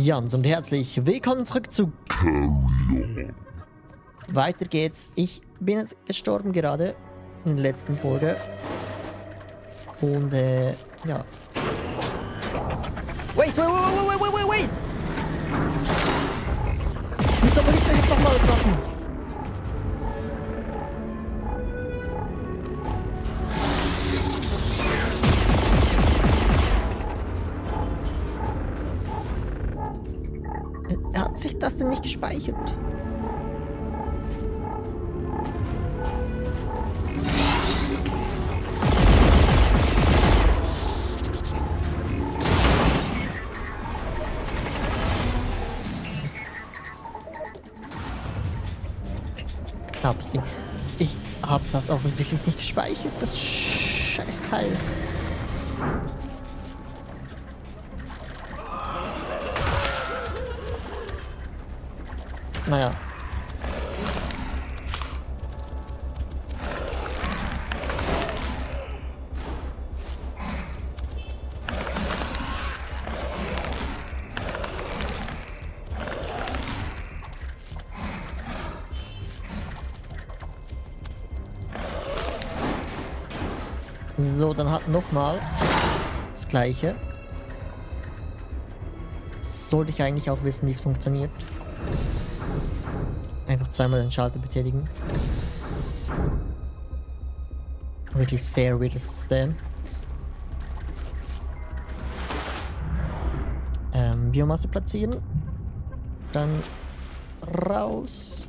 Ja, und herzlich willkommen zurück zu Carrion. Weiter geht's. Ich bin jetzt gestorben gerade in der letzten Folge. Und ja. Wait! Wieso will ich das jetzt nochmal machen? Hat sich das denn nicht gespeichert? Knappes Ding. Ich habe das offensichtlich nicht gespeichert, das Scheißteil. Naja. So, dann hat nochmal das Gleiche. Das sollte ich eigentlich auch wissen, wie es funktioniert. Einfach zweimal den Schalter betätigen. Wirklich sehr weirdes System. Biomasse platzieren. Dann raus.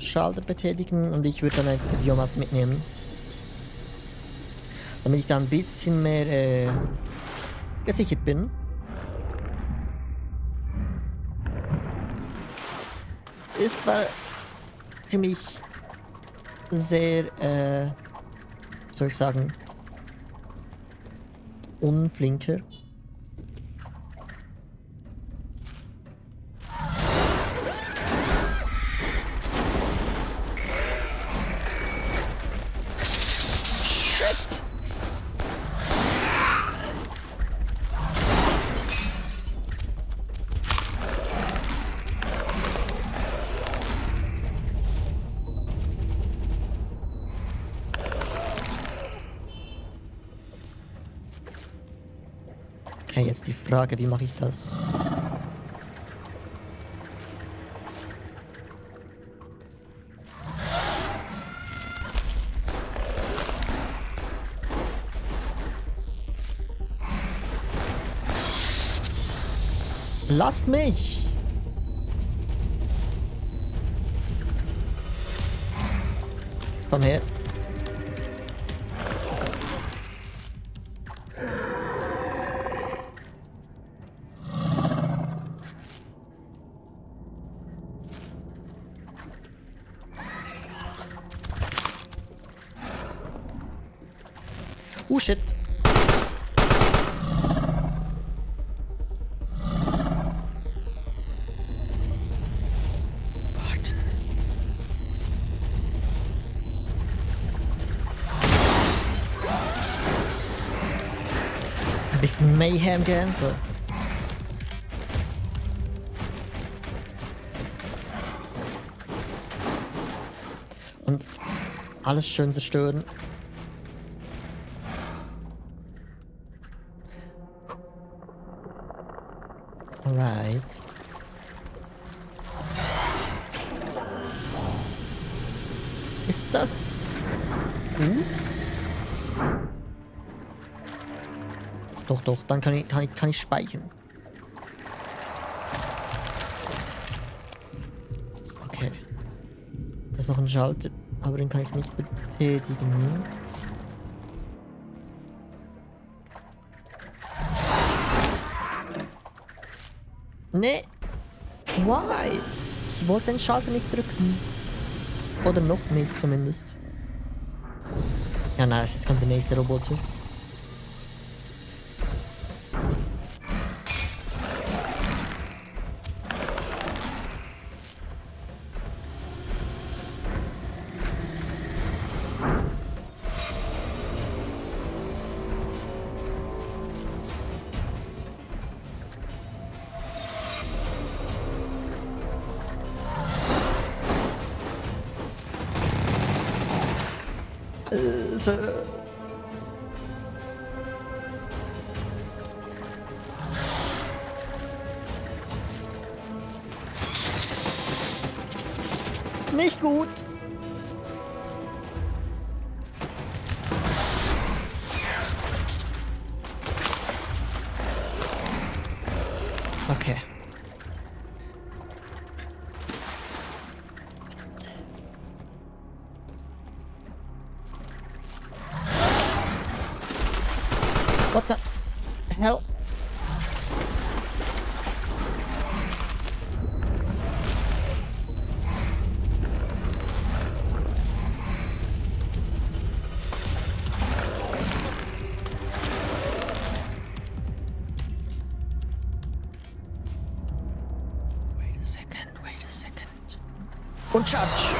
Schalter betätigen und ich würde dann einfach die Biomasse mitnehmen. Damit ich da ein bisschen mehr gesichert bin. Ist zwar ziemlich sehr, wie soll ich sagen, unflinker. Shit! Jetzt die Frage, wie mache ich das? Lass mich! Komm her. Oh shit. What? Ein bisschen Mayhem gern so. Und alles schön zerstören. Right. Ist das gut? Doch, doch, dann kann ich speichern. Okay. Da ist noch ein Schalter, aber den kann ich nicht betätigen. Nee. Why? Ich wollte den Schalter nicht drücken. Oder noch nicht zumindest. Ja, nice. Jetzt kommt der nächste Roboter. Alter. Nicht gut. Okay. What the hell? Und Judge.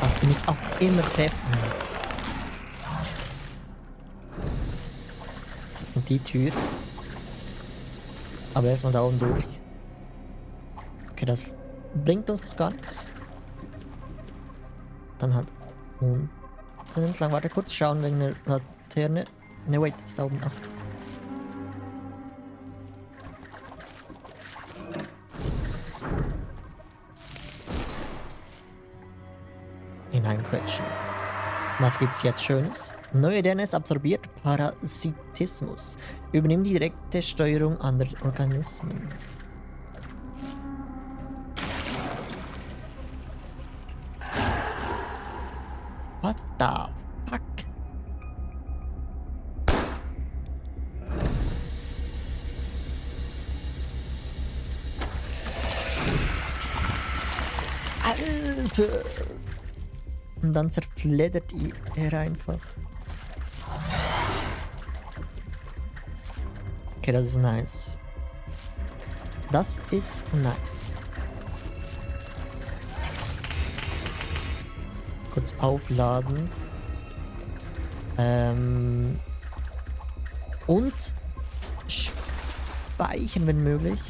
Darfst du mich auch immer treffen. So, und die Tür. Aber erstmal da oben durch. Okay, das bringt uns noch gar nichts. Dann halt unten entlang. Warte kurz, schauen wegen der Laterne. Ne, wait, ist da oben auch. Hineinquetschen. Was gibt's jetzt Schönes? Neue DNS absorbiert Parasitismus. Übernimmt die direkte Steuerung anderer Organismen. What the fuck? Alter! Und dann zerfleddert er einfach. Okay, das ist nice. Das ist nice. Kurz aufladen. Und speichern, wenn möglich.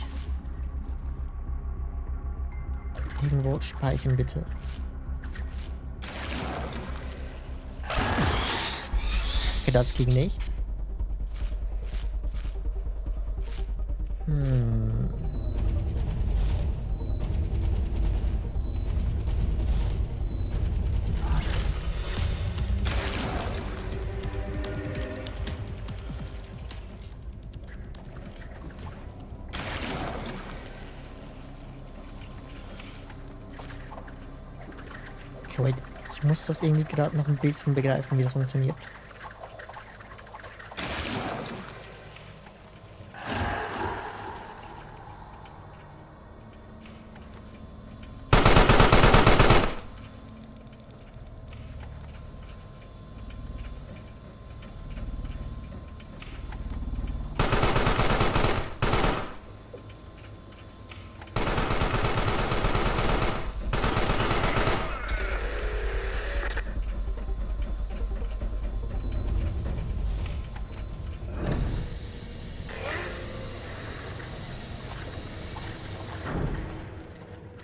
Irgendwo speichern, bitte. Okay, das ging nicht. Ich muss das irgendwie gerade noch ein bisschen begreifen, wie das funktioniert.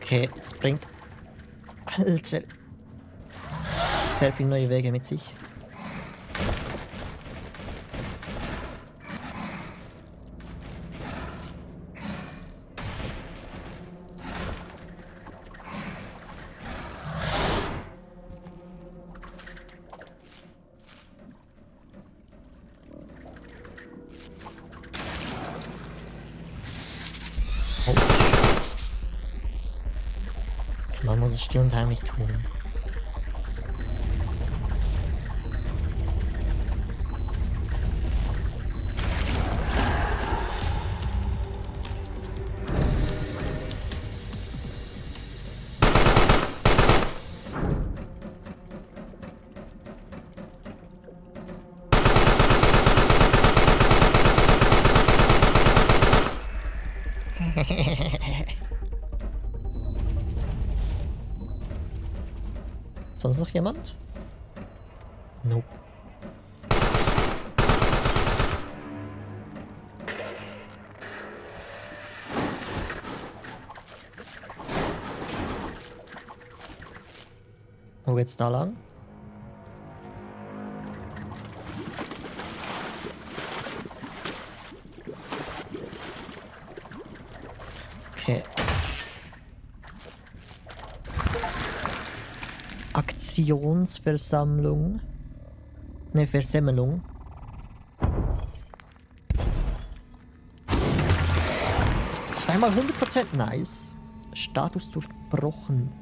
Okay, es bringt sehr viele neue Wege mit sich. Man muss es still und heimlich tun. Sonst noch jemand? Nope. Wo geht's da lang? Okay. Aktionsversammlung. Ne, Versemmelung. Zweimal 100%, nice. Status durchbrochen.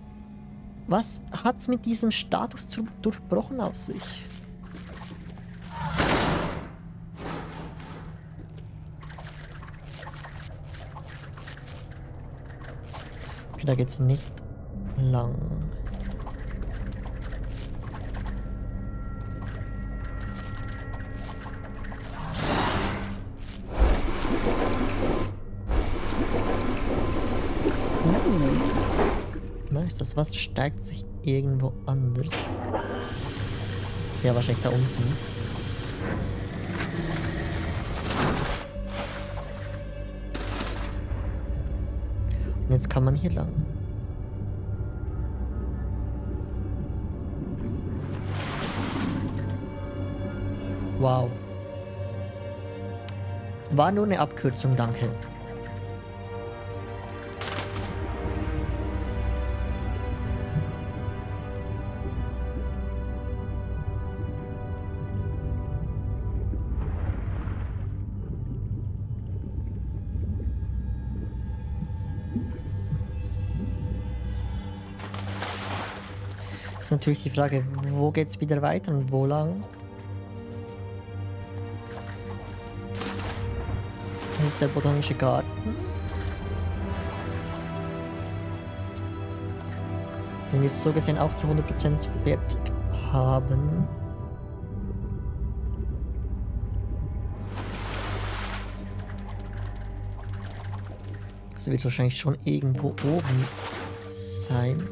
Was hat's mit diesem Status durchbrochen auf sich? Okay, da geht's nicht lang. Nice, das Wasser steigt sich irgendwo anders. Ist ja wahrscheinlich da unten. Und jetzt kann man hier lang. Wow. War nur eine Abkürzung, danke. Natürlich die Frage, wo geht's wieder weiter und wo lang? Das ist der botanische Garten. Den wir so gesehen auch zu 100% fertig haben. Das wird wahrscheinlich schon irgendwo oben sein.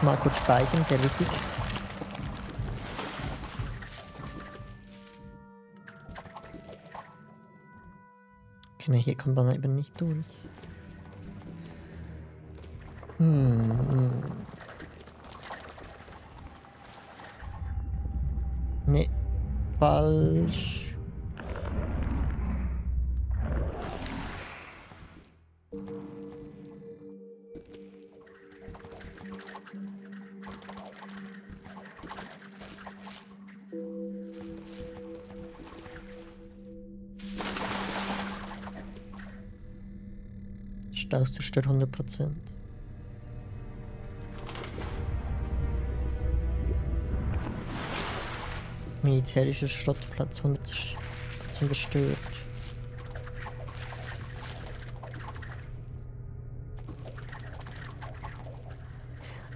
Mal kurz speichern, sehr wichtig. Okay, hier kommt man eben nicht durch. Nee, falsch. Staus zerstört 100%. Militärischer Schrottplatz 100% zerstört.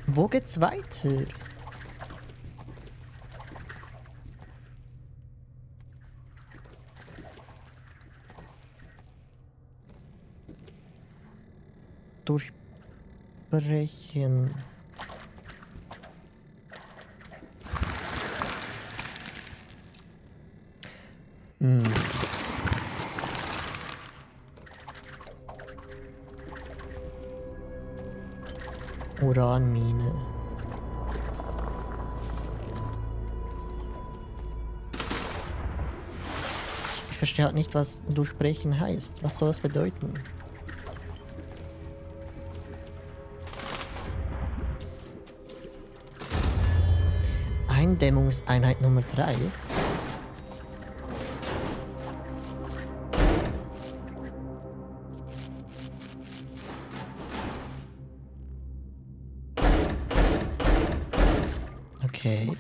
Wo geht's weiter? Durchbrechen. Uranmine. Ich verstehe halt nicht, was durchbrechen heißt. Was soll das bedeuten? Eindämmungseinheit Nummer 3. Okay.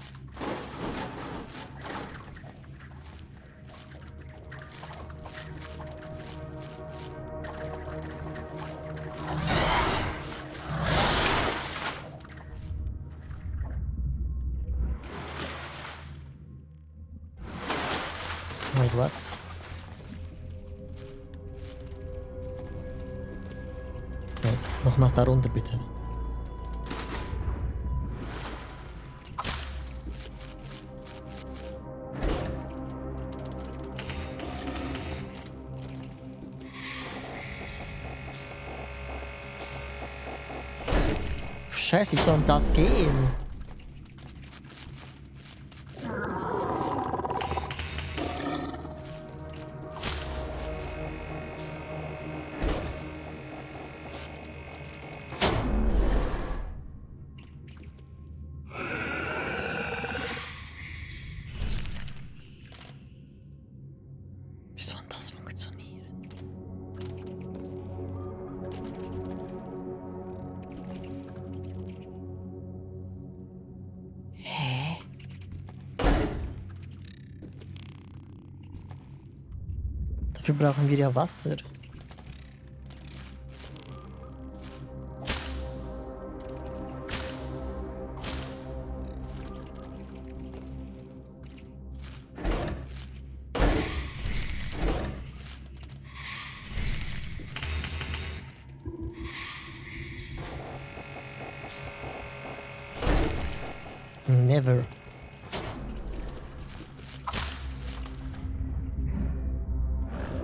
Nochmals darunter bitte. Scheiße, ich soll um das gehen. Dafür brauchen wir ja Wasser. Never.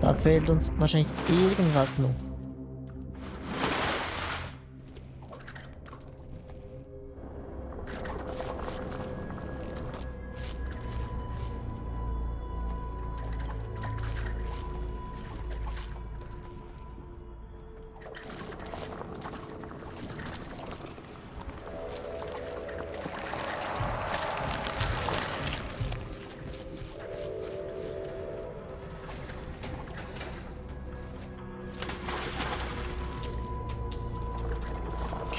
Da fehlt uns wahrscheinlich irgendwas noch.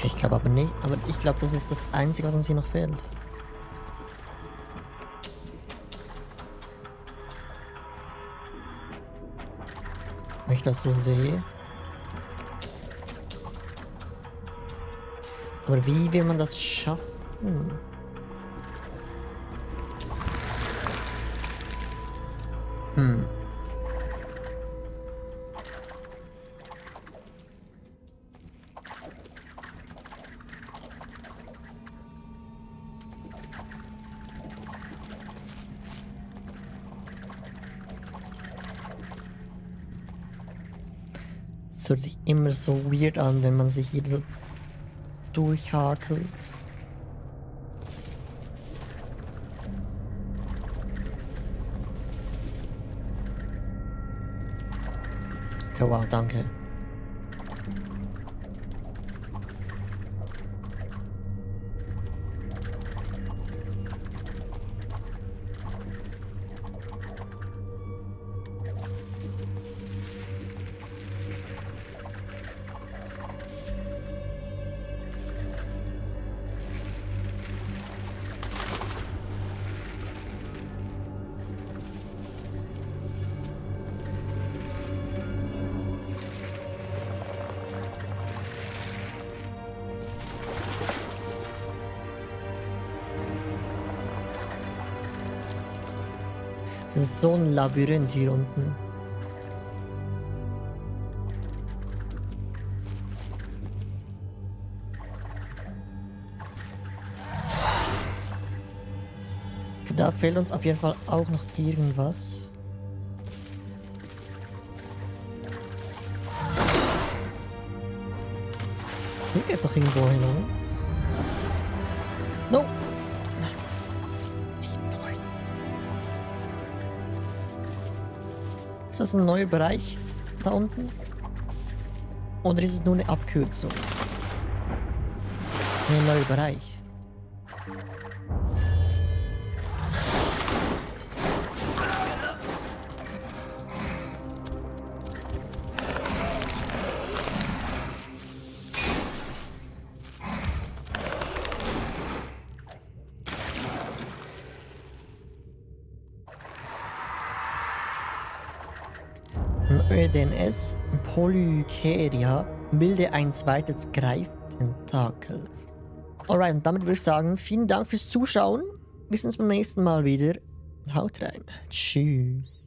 Ich glaube aber nicht, aber ich glaube, das ist das Einzige, was uns hier noch fehlt. Wenn ich das so sehe. Aber wie will man das schaffen? Es hört sich immer so weird an, wenn man sich hier so durchhakelt. Ja, wow, danke. Es ist so ein Labyrinth hier unten. Da fehlt uns auf jeden Fall auch noch irgendwas. Hier geht's doch irgendwo hin, oder? No! Ist das ein neuer Bereich da unten? Oder ist es nur eine Abkürzung? Ein neuer Bereich. DNS Polykeria bilde ein zweites Greifentakel. Alright, und damit würde ich sagen, vielen Dank fürs Zuschauen. Wir sehen uns beim nächsten Mal wieder. Haut rein. Tschüss.